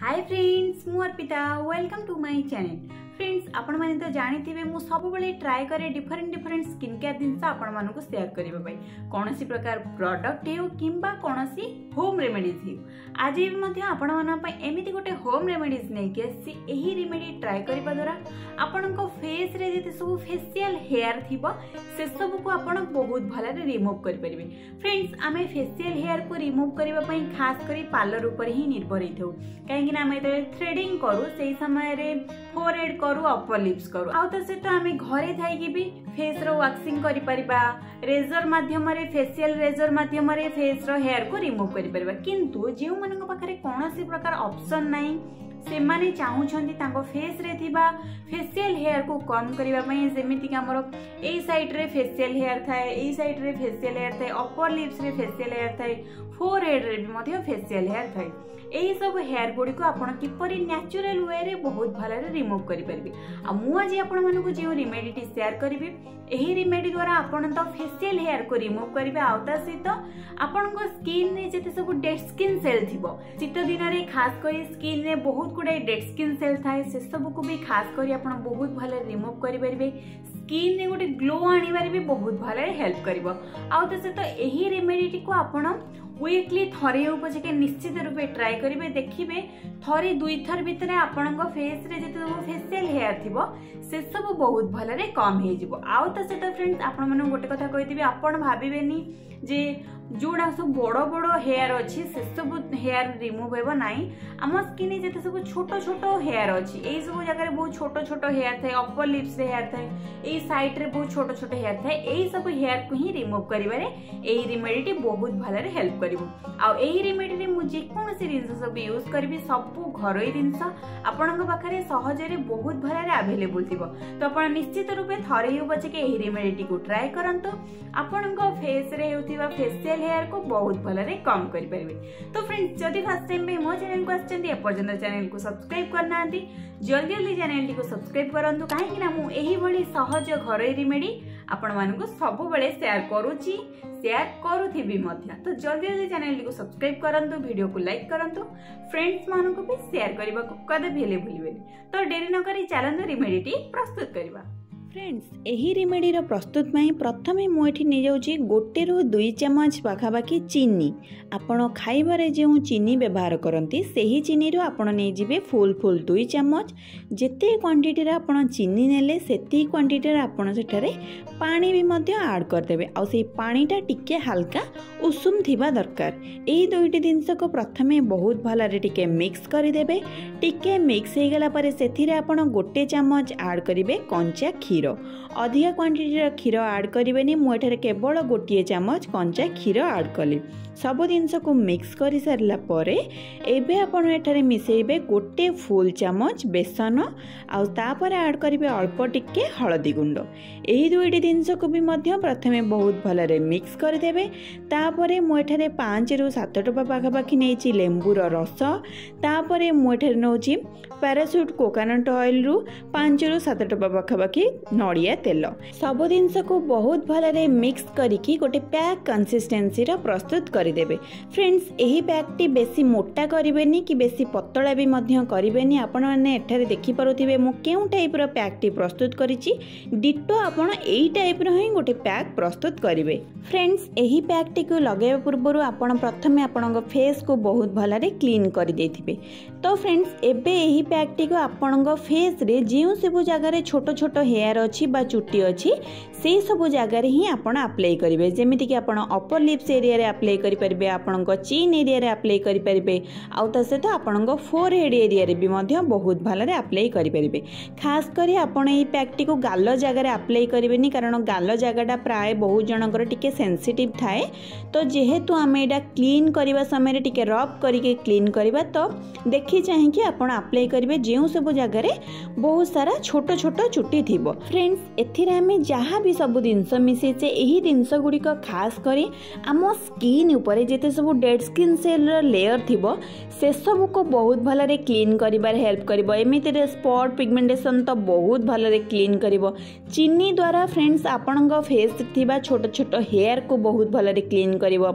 हाय friends मु Arpita welcome to my channel. Friends आपण माने तो जानिथि मु सब बेले ट्राई करे डिफरेंट डिफरेंट स्किन केयर दिनसा आपण माने को शेयर करबा पई कोन सी प्रकार प्रोडक्ट हे किबा कोन सी होम रेमेडीज हे। आज भी मध्य आपण माने पई एमिति गोटे होम रेमेडीज नै के से एही रेमेडी ट्राई करबा द्वारा आपण को फेस रे जेते सब फेशियल हेयर थिबो से सब को आपण बहुत भले रे रिमूव कर परिबे। फ्रेंड्स आमे फेशियल हेयर को रिमूव करबा पई खास करी पार्लर ऊपर ही निर्भर हिथौ काहे कि आमे तो थ्रेडिंग करू से समय रे फोरहेड करू अपर लिप्स करू आउ तो से तो आमे घरे थाइकी भी फेस रो वैक्सिंग करि परिबा रेजर माध्यम रे फेशियल रेजर माध्यम रे फेस रो हेयर को रिमूव करि परिबा। किंतु जेउ मनक पाखरे कोनोसी प्रकार ऑप्शन नाही से माने चाहू छंती तांको फेस रे थिबा फेशियल हेयर को कम करिबा पई जेमिति हमरो ए साइड रे फेशियल हेयर थाए ए साइड रे फेशियल हेयर थाए अपर लिप्स रे फेशियल हेयर थाए फोरहेड रे भी मध्य फेशियल हेयर थाए एही सब हेयर गुडी को आपण किपरि नेचुरल वे रे बहुत भले रे रिमूव करि परबे। आ मु आज आपण मन को जे रेमेडी टी शेयर करबे एही रेमेडी द्वारा आपण तो फेशियल हेयर को रिमूव करबे आउता सहित आपण को स्किन रे जते सब डेड स्किन सेल थिबो शीत दिन रे खास करी स्किन रे बहुत गुड़ाई डेड स्किन सेल थाए से सब को भी खास करी आपन बहुत भले रिमूव करेंगे स्किन रे गोटे ग्लो आनिबार भी बहुत भले हेल्प करिवो। आ तो यही रेमेडी को आपण वीकली थरे उपजेके निश्चित रूपे ट्राई करेंगे देखिए थरे दुई थर भितर आपण को फेस रे जते सब फेशियल हेयर थिबो से सब बहुत भले रे कम हे जिवो। आ तो से तो फ्रेंड्स आपण मन गोटे कथा कहि देबी आपण भाबिबेनी जे जोड़ा सब बड़ बड़ हेयर अच्छी से सब हेयर रिमूव हो ना आम स्किन जिते सब छोट छोट हेयर अच्छी यही सब जगह बहुत छोट छोट हेयर थाए अपर लिप्स हेयर थाए यही साइड रे बहुत छोट छोट हेयर थाए यही सब हेयर को ही रिमूव करिवारे एही रेमेडी बहुत भले रे हेल्प करिवो। आ एही रेमेडी रे मु जे कोनोसी जिंस सब यूज करबी सब घरोई जिंस आपनन पाखरे सहज रे बहुत भले रे अवेलेबल थिबो तो आपण निश्चित रूपे थरे ही बचे के एही रेमेडी को ट्राई करंतु आपनन को फेस रे होथिबा फेशियल हेयर को बहुत भले रे कम करि परबे। तो फ्रेंड्स जदि फर्स्ट टाइम पे मो चैनल को आछंती ए पर्यंत चैनल को सब्सक्राइब करना आंती जल्दी चैनल टी को सब्सक्राइब करंतु काहे कि ना मु एही भली सहज घरै रेमेडी आपण मानु को सब बेले शेयर करू थी मध्य तो जल्दी चैनल को सब्सक्राइब करंतु वीडियो को लाइक करंतु फ्रेंड्स मानु को भी शेयर करबा को कदे भेले भूलिबेनी। तो देरी न करी चलन रेमेडी टी प्रस्तुत करबा। फ्रेंड्स यही रेमेडी प्रस्तुत में प्रथम मुझे नहीं जाऊँगी गोटे रु दुई चामच पाखापाखि चीनी आपण खाइबार जो चीनी व्यवहार करती से ही चीनी आपड़ नहीं जाए फुल दुई चामच जिते क्वांटिटी आप चीनी ने क्वांटिटी आपड़ से पानी भी आड करदे आईटा टी हाल्का उषुम थी दरकार यही दुईटी जिनस को प्रथम बहुत भलि टी मिक्स करदे टी मिक्स हो गलापर से गोटे चामच आड करेंगे कंचा खीर अधिका क्वांटिटी क्षीर आड करेंगे मुझे केवल गोटे चामच कंचा क्षीर आड कली सब जिनस को मिक्स कर सारापर एवं आपठार मिसेबे गोटे फुल चामच बेसन आपर आड करेंगे अल्प टिके हलदी गुंड यही दुईटी जिनस को भी प्रथम बहुत भलि मिक्स करदे तापर मुझे 5 रु 7 टपा पाखापाखि नहीं लेंबूर रस तापर मुझे नौ पैराशूट कोकोनट ऑयल रु 5 रु 7 टपा पाखापाखि नड़िया तेल सब जिनस को बहुत भलि मिक्स करी गोटे पैक कंसिस्टेंसी प्रस्तुत करदे। फ्रेंड्स यही पैकटी बेसी मोटा करें कि बेसी पतला भी करें आपण मैंने एठारे देखिपे मु क्यों टाइप्र पैकटी प्रस्तुत करिछि डिटो आपण यही टाइप्र ही गोटे पैक प्रस्तुत करेंगे। फ्रेंड्स यही पैकटी को लगे पूर्व आपण प्रथम आपण फेस को बहुत भलि क्लीन करदे। तो फ्रेंड्स एबे यही पैकटी को आपण फेस रे जो सब जगह छोट छोट हेयर अच्छी चुटी अच्छी से सब जगह ही आपण अप्लाई करेंगे जमीक आपण अपर लिप्स एरिया अप्लाई करेंगे आपण चीन एरिया अप्लाई करेंगे आउ सहित आपण फोरहेड एरिया बहुत भलि अप्लाई करेंगे। खास कर आपण ये पैकटी को गाल जगह अप्लाई करेंगे कारण गाल जगहटा प्राय बहुत जनकर टी सेनसीटिव थाए तो जेहेतु आम यहाँ क्लीन करने समय टी रब करके क्लीन करवा तो देखी चाहिए कि आपण अप्लाई करेंगे जो सब जगह बहुत सारा छोट छोट चुटी थी। फ्रेंड्स एथिरे हमें जहाँ भी सब जिनस मिसेचे यही जिनस गुड़िक खास कर आम स्किन उपर जिते सब डेड स्किन सेल लेयर थी से सबू को बहुत भलरे क्लीन करिबार हेल्प करिबो। एमिति रे स्पॉट पिगमेंटेशन तो बहुत भलरे क्लीन करिबो। चीनी द्वारा फ्रेंड्स आपणंगो फेस थिबा छोट छोट हेयर को बहुत भलरे क्लीन करिबो।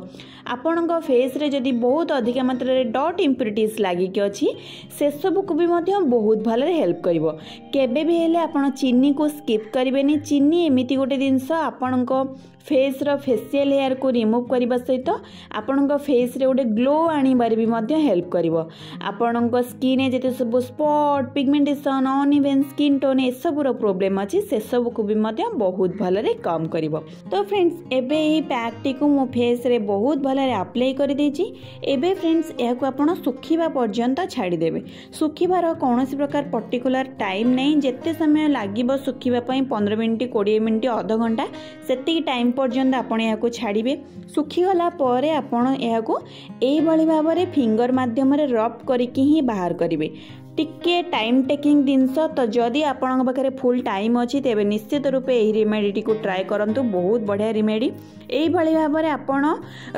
आपणंगो फेस रे जदी बहुत अधिक मात्रा रे डॉट इंप्यूरिटीज लागी के अछि से सबू को भी मध्य बहुत भलरे हेल्प करिबो। केबे भी हेले आपण चीनी को स्किप करिबेनी। चीनी एमिति गोटे जिंस आपणंगो फेस रो फेशियल हेयर को रिमूव करिबा सहित आपणंगो फेस रे गोटे ग्लो आनिबार भी मध्य हेल्प करिबो। आपणंगो स्किन जेते सब spot pigmentation uneven skin tone ए सब रो प्रॉब्लम अछि से सब को भी मध्य बहुत भल रे कम करिबो। तो फ्रेंड्स एबे एही पैक टी को मो फेस रे बहुत भल रे अप्लाई करि देछि। एबे फ्रेंड्स एहा को आपण सुखिबा पर्यंत छाडी देबे। सुखिबार कोनोसी प्रकार पर्टिकुलर टाइम नै, जत्ते समय लागिबो सुखिबा पई 15 मिनिट 20 मिनिट अध घंटा सेति टाइम पर्यंत आपण एहा को छाडीबे। सुखि होला परे आपण एहा को एही भली भाबरे फिंगर माध्यम रे रब करिकि ही बाहर करिवे। टिके टाइम टेकिंग जिनस तो जदि आपन पाखे फुल टाइम अच्छी तेज निश्चित रूपे यही रेमेडी को ट्राए करंतु। बहुत बढ़िया रेमेडी यही भाव में आपड़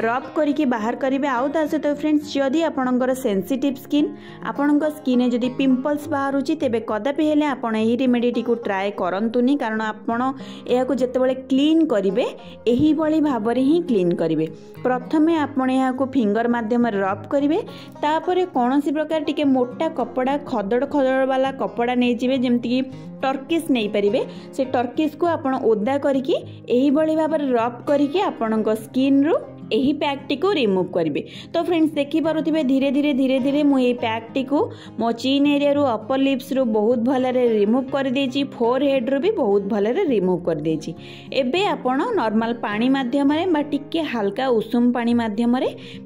रब करके बाहर करेंगे। आउ ता सहित फ्रेंड्स जदि आपंकर सेंसिटिव स्किन आपण स्किन जदि पिंपल्स बाहर तेज कदापि हेले आपड़ यही रेमेडी को ट्राए करतुनि, कारण आपको जितेबाला क्लीन करेंगे यही भाव में ही क्लीन करेंगे। प्रथम आपको फिंगर मध्यम रब करेंगे, तापर कौन प्रकार टी मोटा कपड़ा खदड़ खदड़ वाला कपड़ा नहीं जीवे जमती टर्किश नहीं पारे से टर्किश को आपड़ ओदा करके यही भाव में रब करके आपण स्किन रु यही पैक टी को रिमूव करेंगे। तो फ्रेंड्स देखिपे धीरे धीरे धीरे धीरे मुझे पैक टी को मो चीन एरिया रु अपर लिप्स रु बहुत भलरे रिमूव करदे, फोर हेड रु भी बहुत भलरे रिमूव करदे। एबे आपण नॉर्मल पानी माध्यम बा टिके हल्का उषुम पानी माध्यम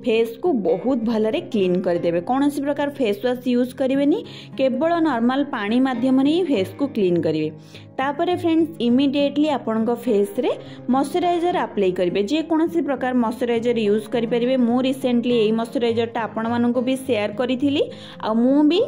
फेस को बहुत भलरे क्लीन करदेबे। कौन सी प्रकार फेस वाश यूज करेनि, केवल नॉर्मल पानी माध्यम ही फेस को क्लीन करेंगे। तापर फ्रेंड्स इमिडिएटली आपण फेस रे मॉइस्चराइजर अप्लाई करेंगे। जेकोसी प्रकार मॉइस्चराइजर यूज करेंगे। मु रिसेंटली यही मॉइस्चराइजरटा आपण मानकु भी शेयर करी थिली आ मु भी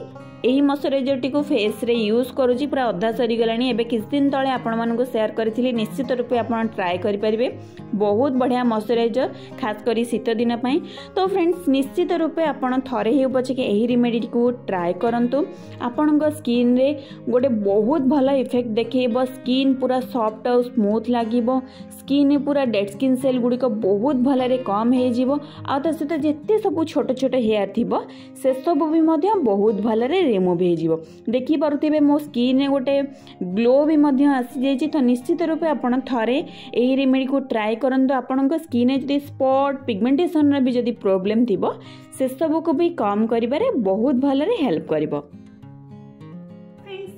यही मॉइस्चराइजर टी को फेस रे यूज करुँची पूरा अधा सरीगला। एबे किस दिन तले आपण मानकु शेयर करी, निश्चित रूपे आपण ट्राए करेंगे। बहुत बढ़िया मॉइस्चराइजर खास कर शीत दिन पाई। तो फ्रेंड्स निश्चित रूपे आपण थरे ही पछे के यही रेमेडी को ट्राए करंतु। आपण स्किन रे गोटे बहुत भला इफेक्ट देखइबो। स्किन पूरा सॉफ्ट और स्मूथ लागिबो। स्किन पूरा डेड स्किन सेल गुड़िक बहुत भल रे कम हो जीवो। आ ता सहित जेते सब छोट छोट हेयर थिबो से सब भी मध्य बहुत भल रे रिमूव हो जीवो। देखि पारुथिबे मो स्किन रे गोटे ग्लो भी मध्य आसी जायछि। तो निश्चित रूपे आपण थरे यही रेमेडी को ट्राए करंतु। आपनका स्किन रे स्पॉट पिगमेंटेशन रे भी जदी प्रॉब्लम थिबो से सब को भी कम करिबारे बहुत भल रे हेल्प करिवो।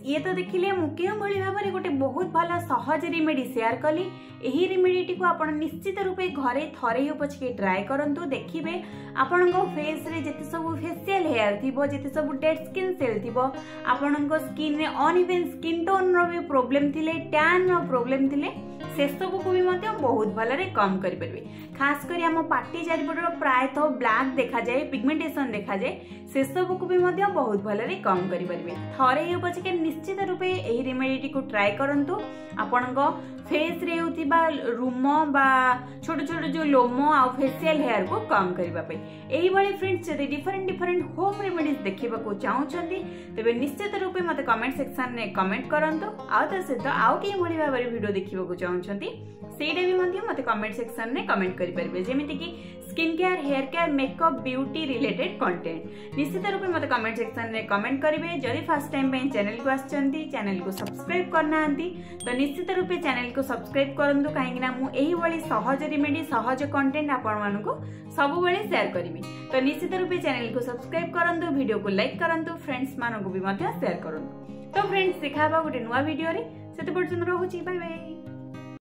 ये तो देखिले मु भाव में गोटे बहुत भला सहज रेमेडी शेयर कली। यही रेमेडी को आपड़ निश्चित रूपे घरे थरे पचके ट्राए करंतु। देखिए आपण फेस रे जिते सब फेशियल हेयर थी जिते सब डेड स्किन सेल थी आपण स्किन रे अनइवन स्किन टोन रो भी प्रॉब्लम थिले, टैन रो प्रॉब्लम थिले से सब को भी बहुत भल रे कम करेंगे। खास कर आम पार्टी चारिपटर प्रायतः ब्लैक देखा जाए पिगमेंटेशन देखा जाए से सब को भी बहुत भल रे कम करेंगे। थरे ही पचके निश्चित रूपे यही रेमेडी को ट्राए करंतु। आपण फेस रे होतिबा रूम बा छोट छोट जो लोम आ फेशियल हेयर को कम करबा पे। एही वाली फ्रेंड्स यदि डिफरेंट डिफरेंट होम रेमेडीज देखिबा को चाहौ छथि तबे निश्चित रूपे मते कमेंट सेक्शन रे कमेंट करंतु। आ त से तो आउ के भली भाबरे वीडियो देखिबा को चाहौ छथि सेडे भी मते मते कमेंट सेक्शन रे कमेंट करि परबे। जेमिति कि skin care, hair care, makeup, beauty related content निश्चित रूपे मते कमेंट सेक्शन रे कमेंट करिवे। जदि फर्स्ट टाइम पे चैनल को आछंती चैनल को सब्सक्राइब करना आंती तो निश्चित रूपे चैनल को सब्सक्राइब करंतु, कहीं ना मु एही वाली सहज रेमेडी सहज कंटेंट आपण मानको सब बेले शेयर करिमि। तो निश्चित रूपे चैनल को सब्सक्राइब करंतु, वीडियो को लाइक करंतु, फ्रेंड्स मानको भी मते शेयर करंतु। तो फ्रेंड्स देखा बा गोटे नवा वीडियो रे, सेते पर्यंत रहू छी। Bye bye.